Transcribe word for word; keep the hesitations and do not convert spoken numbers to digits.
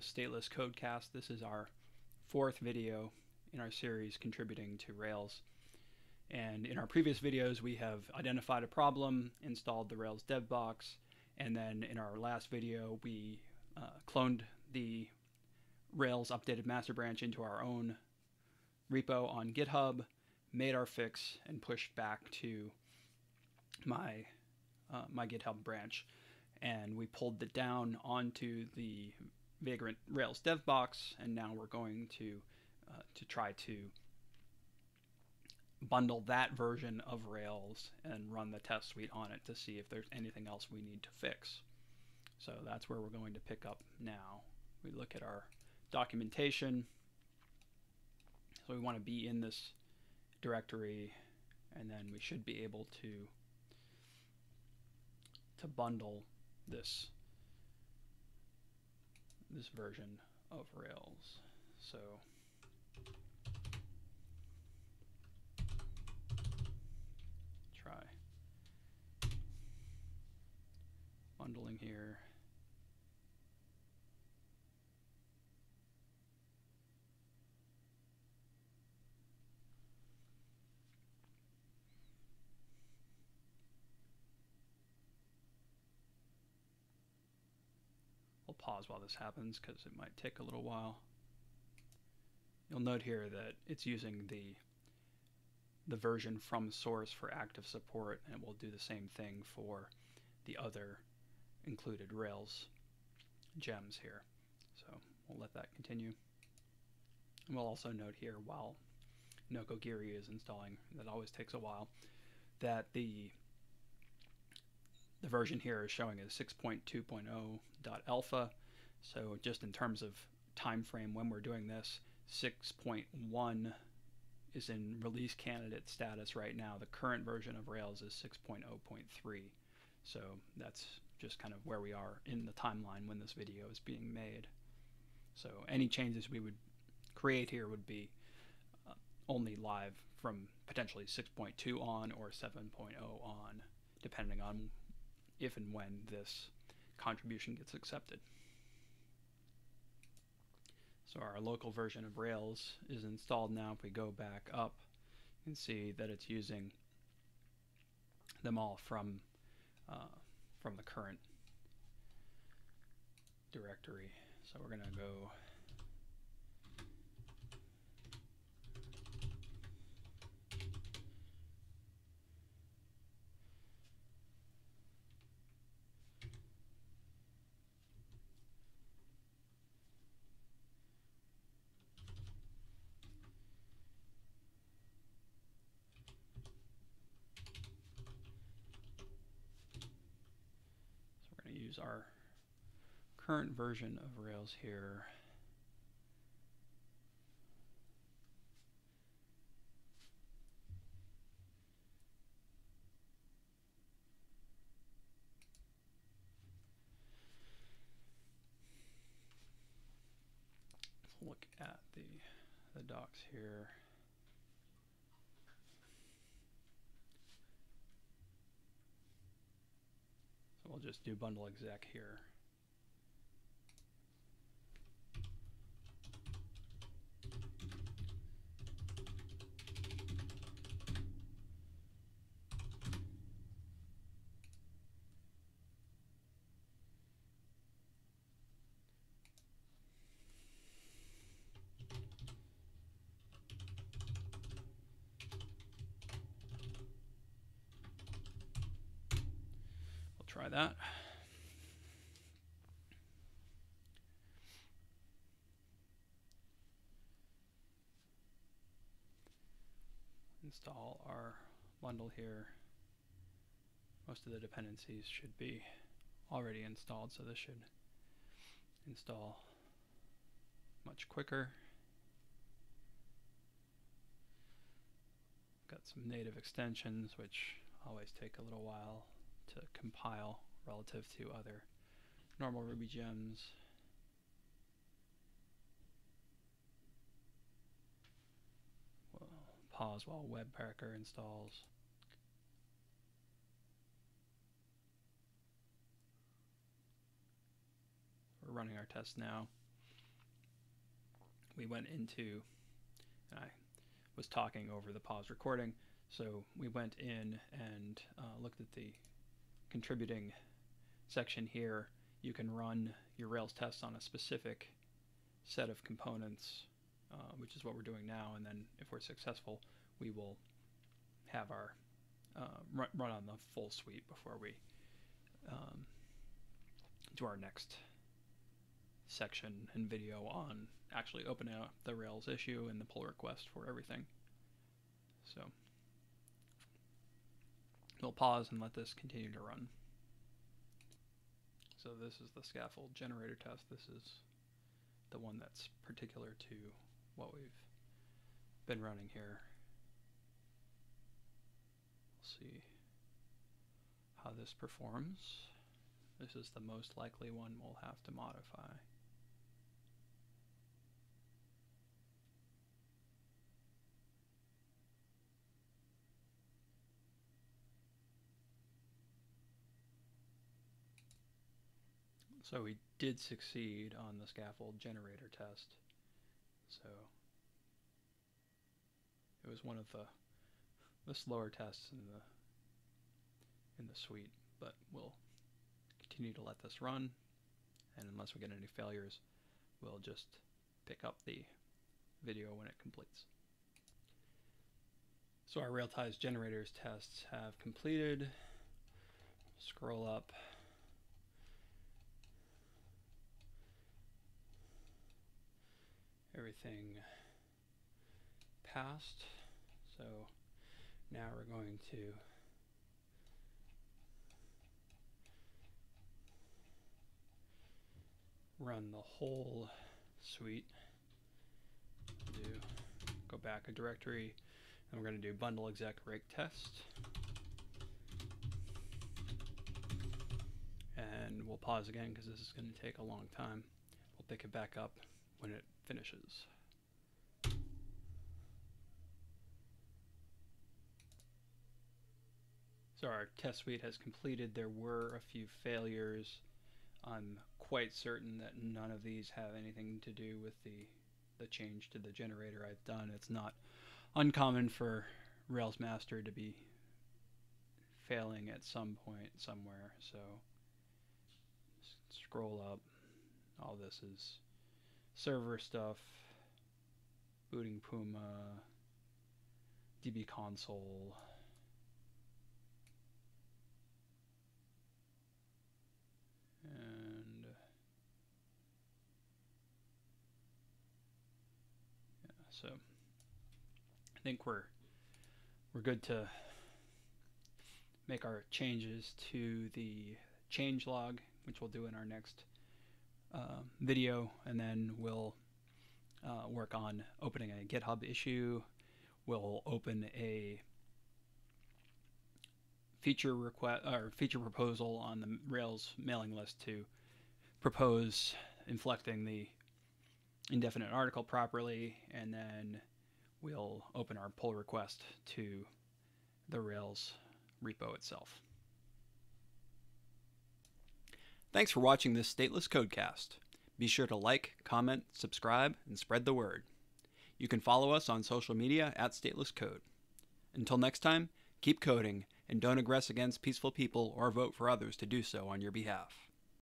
Stateless Codecast. This is our fourth video in our series contributing to Rails. And in our previous videos, we have identified a problem, installed the Rails Dev Box, and then in our last video, we uh, cloned the Rails updated master branch into our own repo on GitHub, made our fix, and pushed back to my uh, my GitHub branch. And we pulled it down onto the Vagrant Rails Dev Box, and now we're going to uh, to try to bundle that version of Rails and run the test suite on it to see if there's anything else we need to fix. So that's where we're going to pick up now. We look at our documentation. So we want to be in this directory, and then we should be able to to bundle this this version of Rails. So try bundling here. We'll pause while this happens because it might take a little while. You'll note here that it's using the the version from source for active support, and it will do the same thing for the other included Rails gems here. So we'll let that continue. And we'll also note here, while Nokogiri is installing, that always takes a while, that the The version here is showing as six point two point zero dot alpha. So just in terms of time frame when we're doing this, six point one is in release candidate status right now. The current version of Rails is six point zero point three. So that's just kind of where we are in the timeline when this video is being made. So any changes we would create here would be uh, only live from potentially six point two on or seven point zero on, depending on if and when this contribution gets accepted. So our local version of Rails is installed now. If we go back up, you can see that it's using them all from uh, from the current directory. So we're gonna go use our current version of Rails here. Let's look at the the docs here. We'll just do bundle exec here. Try that. Install our bundle here. Most of the dependencies should be already installed, so this should install much quicker. Got some native extensions, which always take a little while to compile relative to other normal Ruby gems. We'll pause while Webpacker installs. We're running our test now. we went into, and I was talking over the pause recording, so we went in and uh, looked at the contributing section here. You can run your Rails tests on a specific set of components, uh, which is what we're doing now, and then if we're successful, we will have our uh, run, run on the full suite before we um, do our next section and video on actually opening up the Rails issue and the pull request for everything. So we'll pause and let this continue to run. So this is the scaffold generator test. This is the one that's particular to what we've been running here. We'll see how this performs. This is the most likely one we'll have to modify. So we did succeed on the scaffold generator test. So it was one of the the slower tests in the in the suite, but we'll continue to let this run, and unless we get any failures, we'll just pick up the video when it completes. So our Railties generators tests have completed. Scroll up. Everything passed. So now we're going to run the whole suite. Do go back a directory, and we're going to do bundle exec rake test, and we'll pause again because this is going to take a long time. We'll pick it back up when it finishes. So our test suite has completed. There were a few failures. I'm quite certain that none of these have anything to do with the the change to the generator I've done. It's not uncommon for Rails master to be failing at some point somewhere. So scroll up. All this is server stuff, booting Puma, D B console. And yeah, so I think we're we're good to make our changes to the change log, which we'll do in our next uh, video, and then we'll uh, work on opening a GitHub issue. We'll open a feature request or feature proposal on the Rails mailing list to propose inflecting the indefinite article properly, and then we'll open our pull request to the Rails repo itself. Thanks for watching this Stateless Codecast. Be sure to like, comment, subscribe, and spread the word. You can follow us on social media at Stateless Code. Until next time, keep coding, and don't aggress against peaceful people or vote for others to do so on your behalf.